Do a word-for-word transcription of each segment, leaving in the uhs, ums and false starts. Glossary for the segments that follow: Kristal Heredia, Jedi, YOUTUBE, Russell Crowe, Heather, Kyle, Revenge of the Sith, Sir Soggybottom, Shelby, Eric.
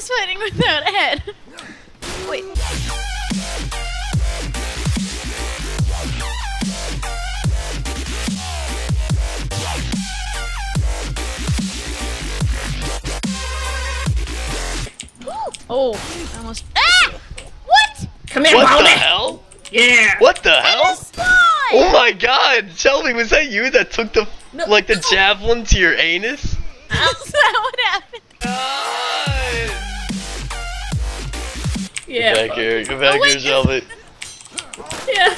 is fighting without a head. Wait. Oh, I almost. Ah! What? Come here, what the hell? Yeah. What the hell? Oh my God, Shelby, was that you that took the no. like the javelin to your anus? That's not what happened. God. Yeah. Go back here, go back oh, here, Shelby. Yeah.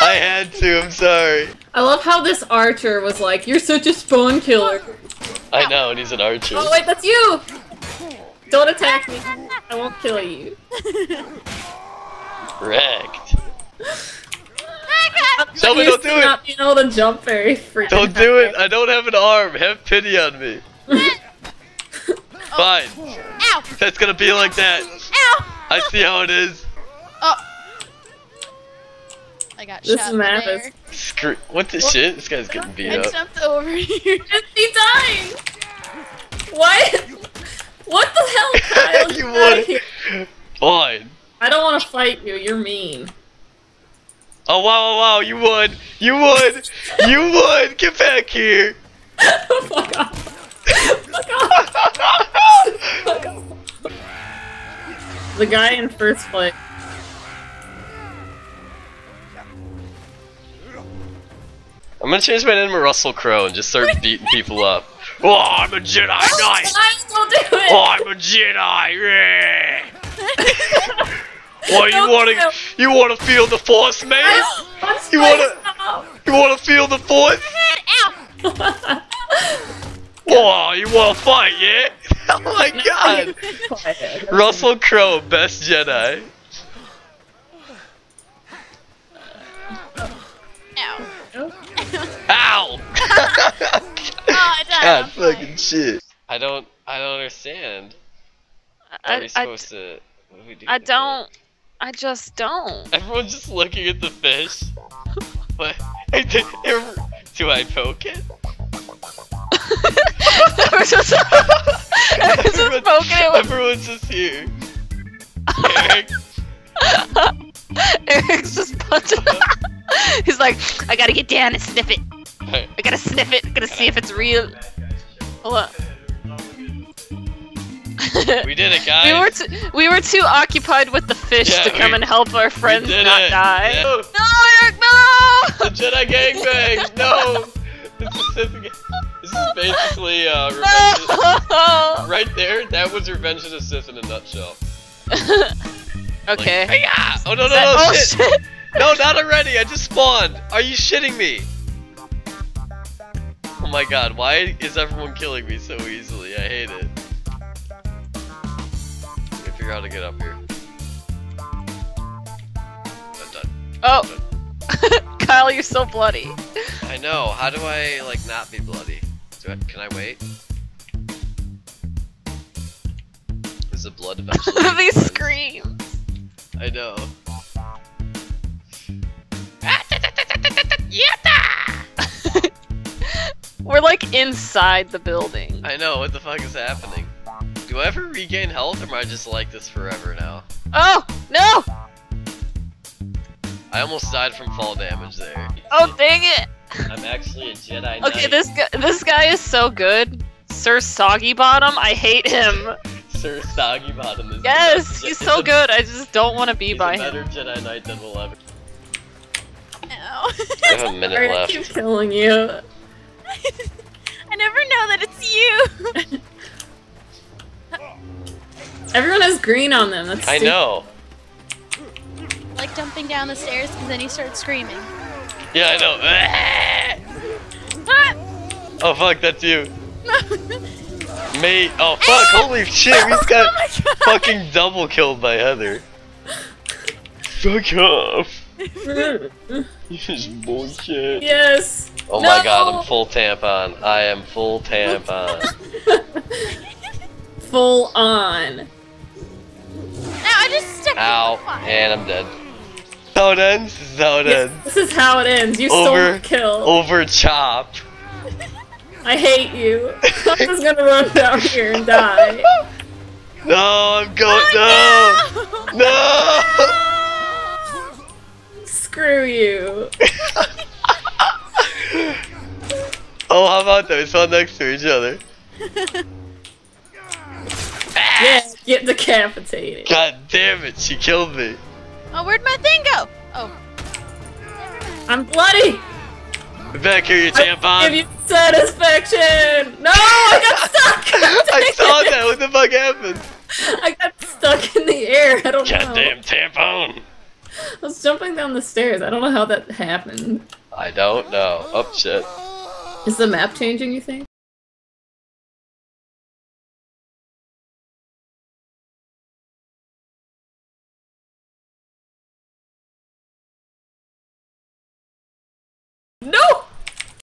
I had to. I'm sorry. I love how this archer was like, "You're such a spawn killer." I know, and he's an archer. Oh wait, that's you. Don't attack me. I won't kill you. Wrecked. Shelby, don't do it! Not being able to jump very freaking Don't do it! I don't have an arm! Have pity on me! Fine. Ow! That's gonna be like that! Ow! I see how it is! Oh! I got this shot map there. Is... Screw- what the what? Shit? This guy's getting beat I up. I jumped over here! He's dying! What? What the hell, Kyle? You won! Fine. I don't wanna fight you, you're mean. Oh wow, wow, wow, you would! You would! You would! Get back here! Fuck off! Fuck off! Fuck off! The guy in first place. I'm gonna change my name to Russell Crowe and just start beating people up. Oh, I'm a Jedi Knight! Don't do it! Oh, I'm a Jedi! Oh, you wanna kill. you wanna feel the force, man? Ow, you wanna now. you wanna feel the force? Ow. Oh, you wanna fight, yeah? Oh my God! Russell Crowe, best Jedi. Ow! Ow! Oh, I died. God, fucking shit! I don't, I don't understand. I, Are we supposed I, to? What do we do I don't. It? I just don't. Everyone's just looking at the fish. But do I poke it? Everyone's just, everyone's everyone's, just poking it. With... Everyone's just here. Eric. Eric's just punching. He's like, I gotta get down and sniff it. Right. I gotta sniff it. I gotta see if it's real. Hold up. We did it, guys. We were too, we were too occupied with the fish yeah, to come we, and help our friends not it. die. Yeah. No, Eric, no! The Jedi gangbang, no! This is, this is basically uh, Revenge of the Sith. Right there, that was Revenge of the Sith in a nutshell. Okay. Like, hey, ah! Oh no, no, no, oh, shit! shit. No, not already. I just spawned. Are you shitting me? Oh my God, why is everyone killing me so easily? I hate it. How to get up here. I'm done. Oh! I'm done. Kyle, you're so bloody. I know. How do I, like, not be bloody? Do I, can I wait? Is the blood eventually? These screams! I know. We're, like, inside the building. I know. What the fuck is happening? Do I ever regain health, or am I just like this forever now? Oh! No! I almost died from fall damage there. Oh, dang it! I'm actually a Jedi Knight. Okay, this guy, this guy is so good. Sir Soggybottom, I hate him. Sir Soggybottom is Yes! He's so a, good, I just don't want to be by him. He's a better Jedi Knight than we'll ever. Ow. I have a minute Sorry, left. I keep killing you. I never know that it's you! Everyone has green on them. That's I know. Like jumping down the stairs because then you start screaming. Yeah, I know. Ah! Oh fuck, that's you. Mate. Oh fuck, ah! Holy shit, we just got oh fucking double killed by Heather. Fuck off. This is bullshit. Yes. Oh no. My God, I'm full tampon. I am full tampon. Full on. Ow, I just stepped Ow, in the fire. And I'm dead. How it ends? This is how it yes, ends. This is how it ends. You over, stole the kill. Over chop. I hate you. I'm just gonna run down here and die. No, I'm going. Oh, no! No! No! Screw you. Oh, how about those? All next to each other. Yeah, get decapitated. God damn it, she killed me. Oh, where'd my thing go? Oh. I'm bloody! Get back here, you tampon! I give you satisfaction! No, I got stuck! I saw that! What the fuck happened? I got stuck in the air, I don't God know. Goddamn tampon! I was jumping down the stairs, I don't know how that happened. I don't know. Oh, shit. Is the map changing, you think?